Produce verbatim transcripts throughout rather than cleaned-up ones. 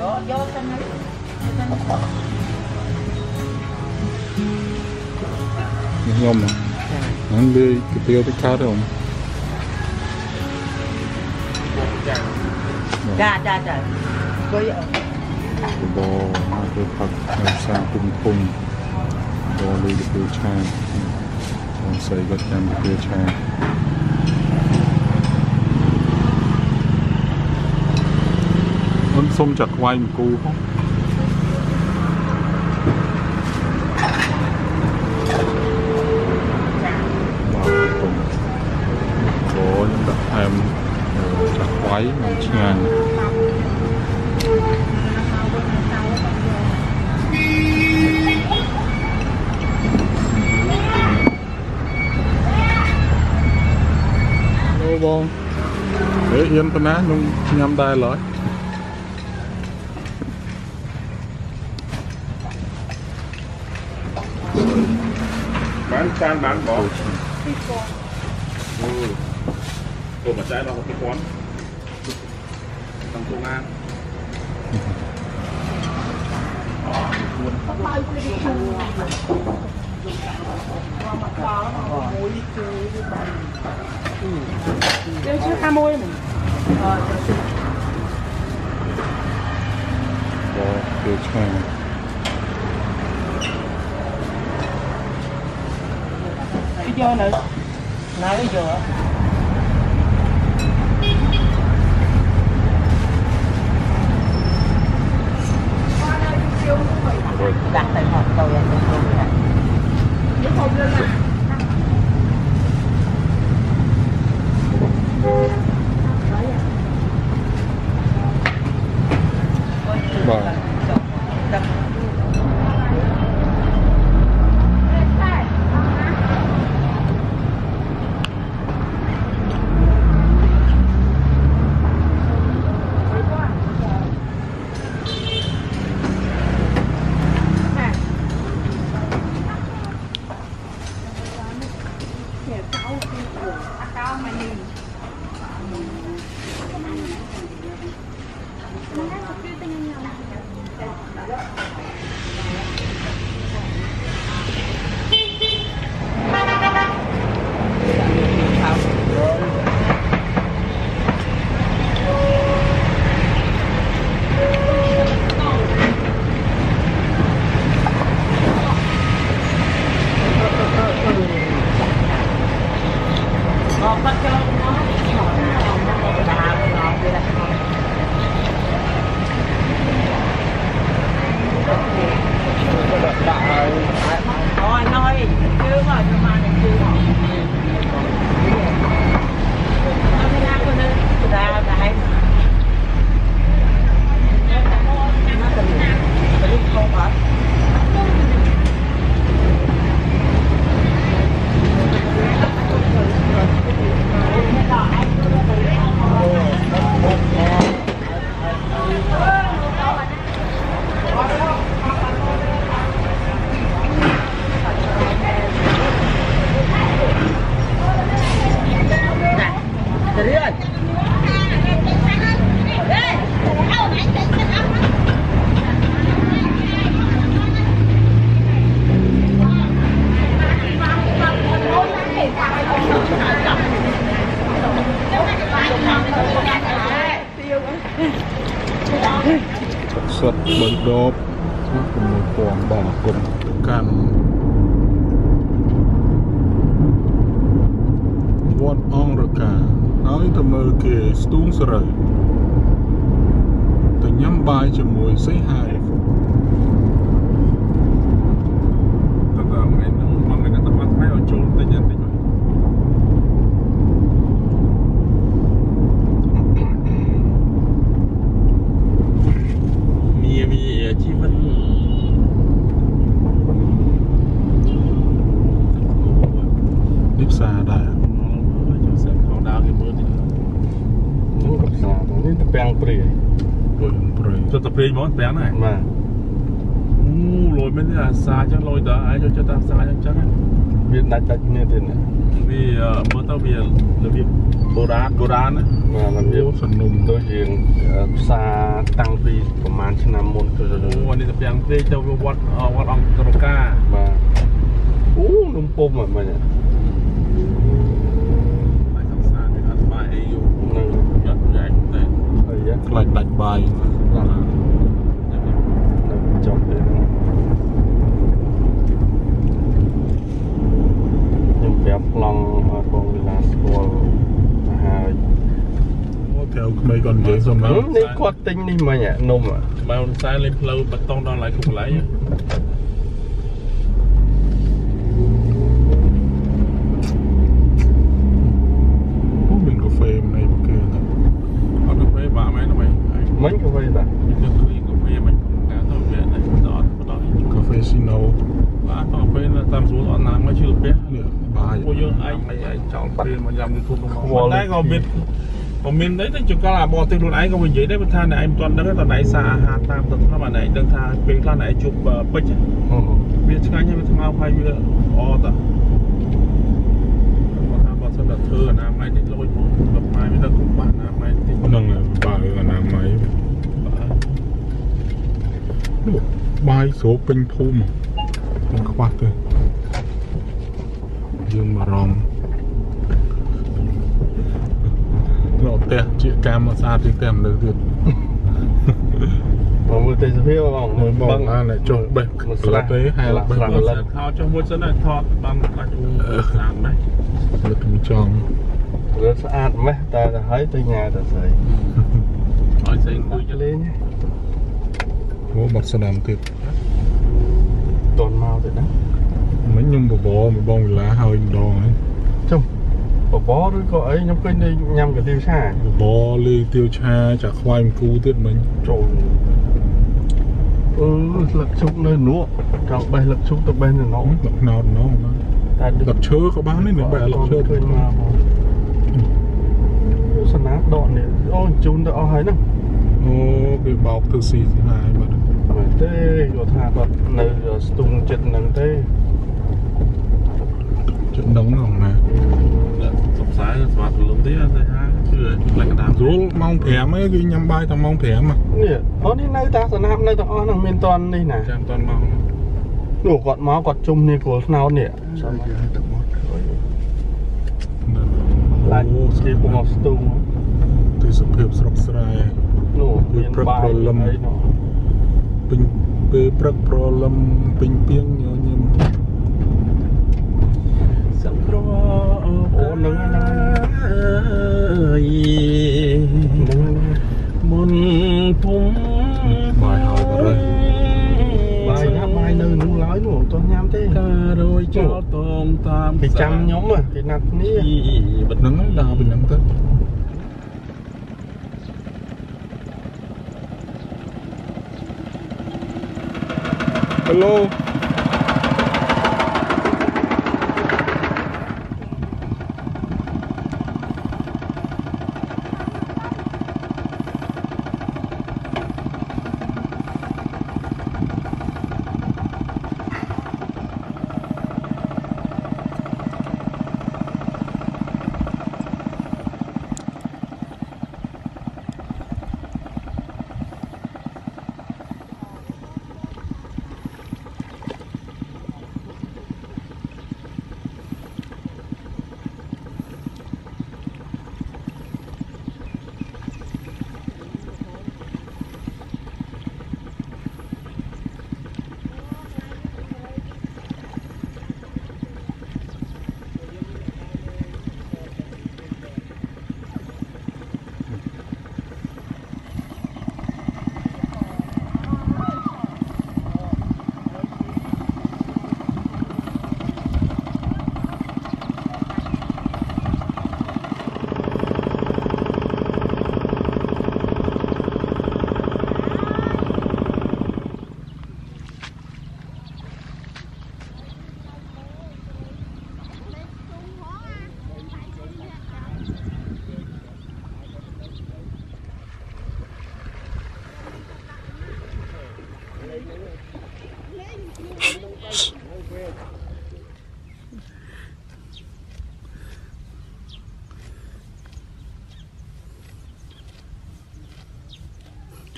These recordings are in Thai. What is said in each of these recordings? ยอมอ่ะนั่นเลยเตียวไปชาร์จผมจ้าจ้าจ้าก็เยอะบอมาเจอผักน้ำซาคุ้มคุ้มบอเลยเตียวชาบอใส่กระยำเตียวชาส้มจากไวน์กูเย็นปะนะนุ่งยำได้เลยบ้านจานบ้านบอกตัวมาใจเราก็ที่ป้อนตั้งตัวงานเดี๋ยวชื่อขโมยมั้งก็เดี๋ยวช่วยมั้งพี่เจ้าไหนไหนพี่เจ้าดักแต่หอบตัวอย่างนี้เลยสดบนดบที่คุณมีกองบ่อกลมกันวอดอ่องระกาน้อยตะเมอเกสตุ้งสระแต่ย้ำบายจะมวยใส่หายแต่เราไม่ต้องมองกันแต่ว่าไม่เอาโจมแต่ยันติดจะตะเพยมอนแปลงไหนมาโอ้ลอยไม่ได้อาซาจังลอยแต่ไอ้จะจะตาซาจังจังเวียนนักจังเนี่ยเต็มเลยวีเมื่อตะเวียนหรือวีโบราณโบราณนะมามันเยอะสนุกตัวเองซาตั้งปีประมาณ นี่จะเปียงเตยจะวัดวัดองตรก้ามาอู้นุ่มปมแบบมันเนี่ยไปทางซ้ายไปทางบ่ายอยู่ยัดใหญ่แต่ไหลไหลบ่ายจบเลยยังแบบลองกองเวลาสกอลนะฮะแถวไม่ก่อนเยอะสมแล้วนี่กอดติ้งนี่มาเนี่ยนมอ่ะมาบนซ้ายเลยเพลย์ประตองนอนไหลคงไหลมันกาแฟแบบมีเจ้าคือกาแฟมันการต้องเปลี่ยนในตอนตอนกาแฟซีโน่ร้านกาแฟเราตามสูตรตอนน้ำไม่ชื่อเป๊ะเนี่ยบายกูยังไอ้ไอ้เจ้าเป๊ะมันยำในทุนของมันได้ก็บิดของมินได้ตั้งจุดกลาบอติดรุ่นไอ้ก็เป็นยี่ได้เป็นท่าไหนตอนนั้นก็ตอนไหนซาฮาตามตอนท่ามาไหนตั้งท่าเป็นท่าไหนจุกปึ๊กมีช่างยังเป็นทางเอาไปมีอ๋อต่อเออน้ำไม้ที่ลอยบนต้นไม้ไม่ต้องบ้านน้ำไม้ที่นั่งเลยบ้านกับน้ำไม้ดูใบโสเป็นภูมิมันขวาเลยยืมมารองเราเตะจีแกมมาซาจีแกมเลยคือผมมือเตะเพี้ยบ้างมือบ้างอะไรจบไปหลับไปให้หลับไปเขาจะมุดซะหน่อยทอดบางกระดูกสามไหมเราต้องจองเราสะอาดไหมตาจะหายไปงานแต่ใส่หายใส่กุยจะเล่นเนี่ยโอ้บัดสนามติดตอนเมาติดนะมันยังบ่บ่มันบ้องเวลาหายดองเลยจมบ่บ่ด้วยก็ไอ้ยังกินได้ยำกับเตียวชาบ่บ่เลยเตียวชาจากควายมันกูติดมันโจรเออหลักชุกเลยนัวกลับไปหลักชุกตะเบนเนี่ยน้องหลักนอนน้องหลับเชื้อเขาบ้างนี่หนึ่งแบบหลับเชื้อขึ้นมาสนามดอนเนี่ยโอ้จุนแต่เอาหายนั่งโอ้ไปบอกตัวสี่ที่หายมาเต้อยู่ท่าตอนในสตูจุดหนึ่งเต้จุดน้องหน่องนะสบสายสวัสดิ์ลงที่อะไรฮะคืออะไรก็ตามรู้มองแผลไหมคือยำใบต้องมองแผลมาเนี่ยเพราะนี่ในตาสนามในตาอ้อนั่งเมนตอนนี่นะตอนมองหนูกอดม้ากอดจุ่มนี่กูน่าเนี่ยลายสีผมออกสตูมตีสเปียบสลับสลายหนูเปลี่ยนไปเป็นเปลือกโปรลมเป็นเปียงเงียบเงียบสังโครโอ้หนึ่งมนทุ่มบายหายไปเลยตัวน้ำเต้โดยเจ้าตรงตามไปจำย้อมเลยไปนัดนี่บัดนั้นดาวเป็นน้ำเต้ฮัลโหล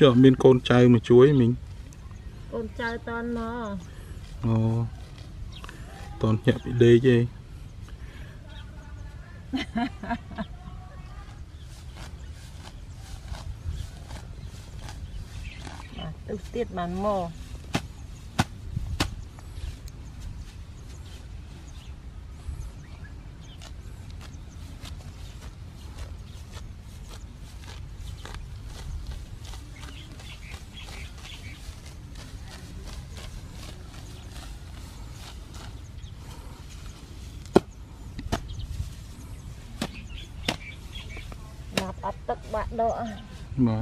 เจอมีคนใจมาช่วยมิง กนใจตอนมออ๋อตอนหยับอีเดย์เจ้ตึกเตี้ยมันมออัดตักบะโดอ่ะมา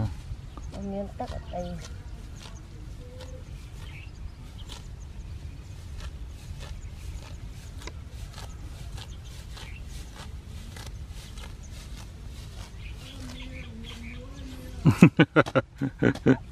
เอาเงี้ยตักไอ